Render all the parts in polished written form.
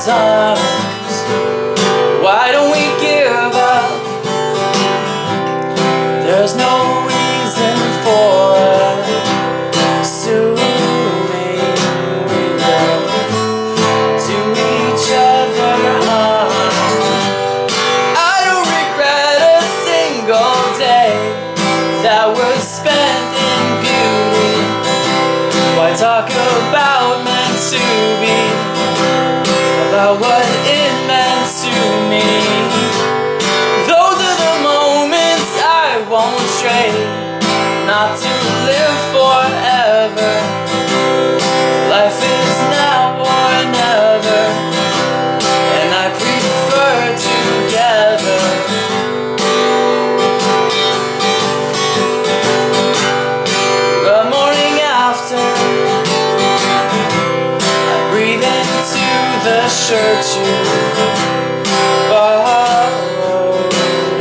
His arms. Why don't we give up? There's no reason for assuming we will do each other harm. I don't regret a single day that was spent in beauty. Why talk about meant to be? About what it meant to me. Those are the moments I won't trade, not to live forever. Life is now or never, and I prefer together. The morning after, I breathe into the shirt you borrowed,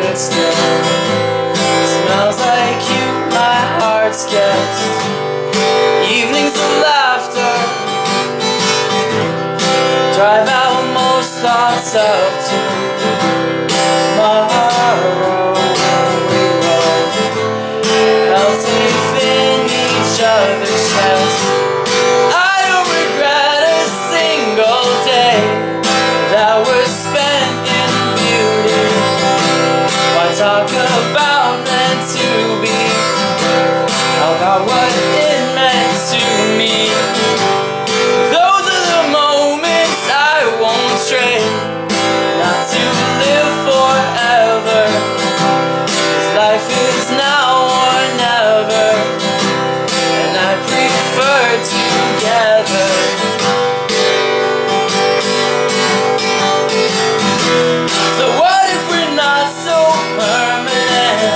it still smells like you. My heart's guest. Evenings of laughter drive out most thoughts of tomorrow. We both held safe in each other's chest. Talk about meant to be, about what it meant to me. Those are the moments I won't trade, not to live forever. 'Cause life is now or never, and I prefer together. So what if we're not so permanent?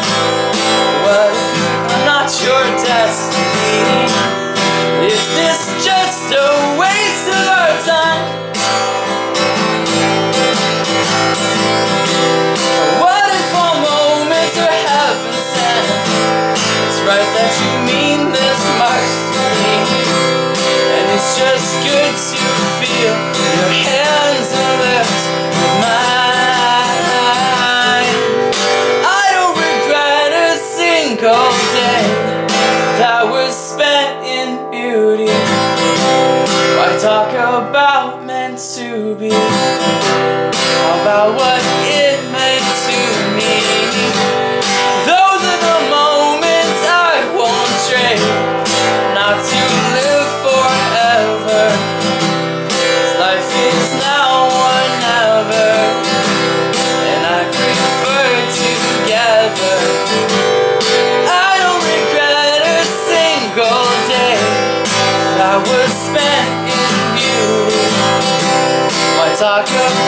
What if I'm not your destiny? Is this just a waste of our time? What if all moments are heaven sent? It's right that you mean this much to me, and it's just good to feel your hands and lips with mine. Cold day that was spent in beauty. Why talk about meant to be? How about what it meant to me? Those are the moments I won't trade, not to live forever. 'Cause life is now or never, and I prefer together. Talk about